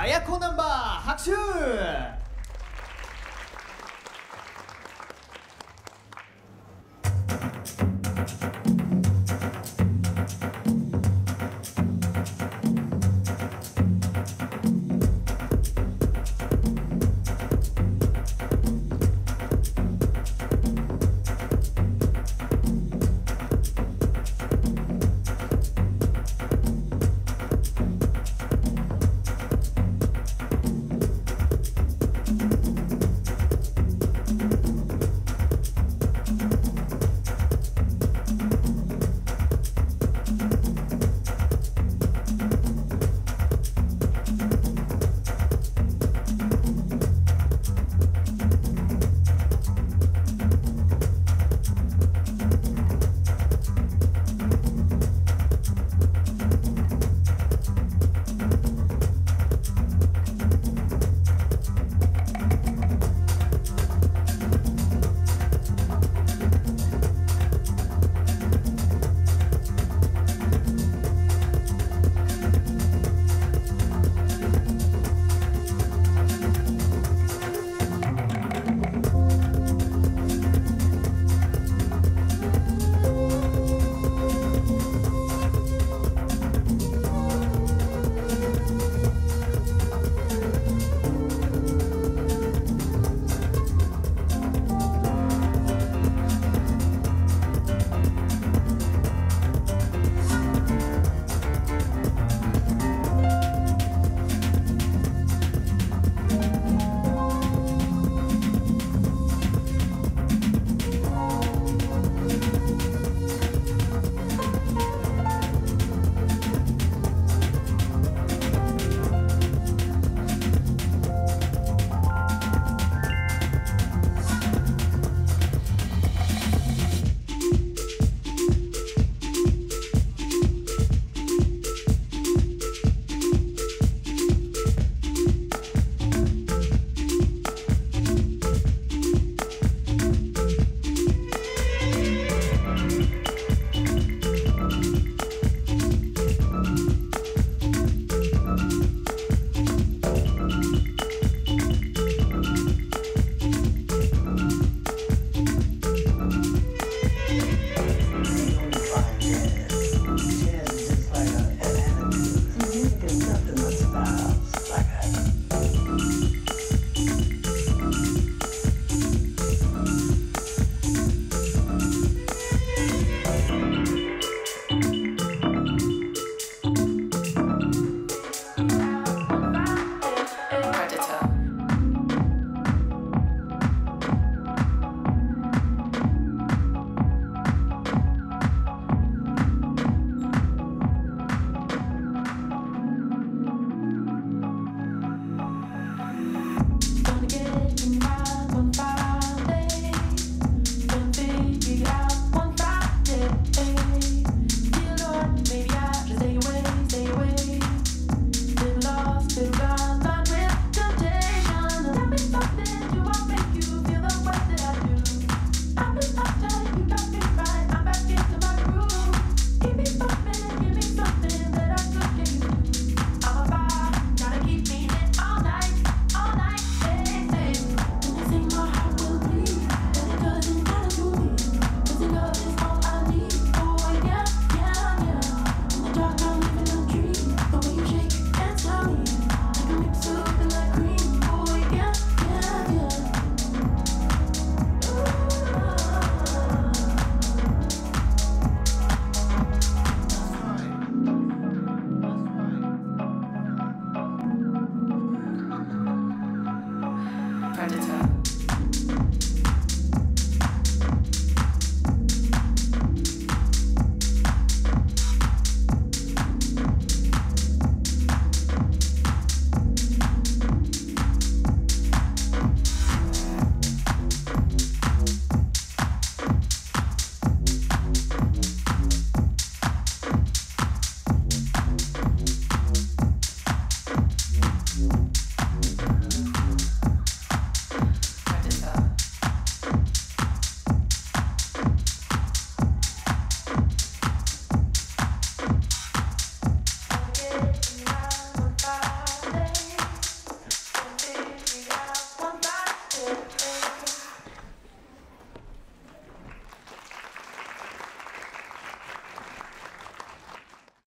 아야코 넘버 학출! Predator.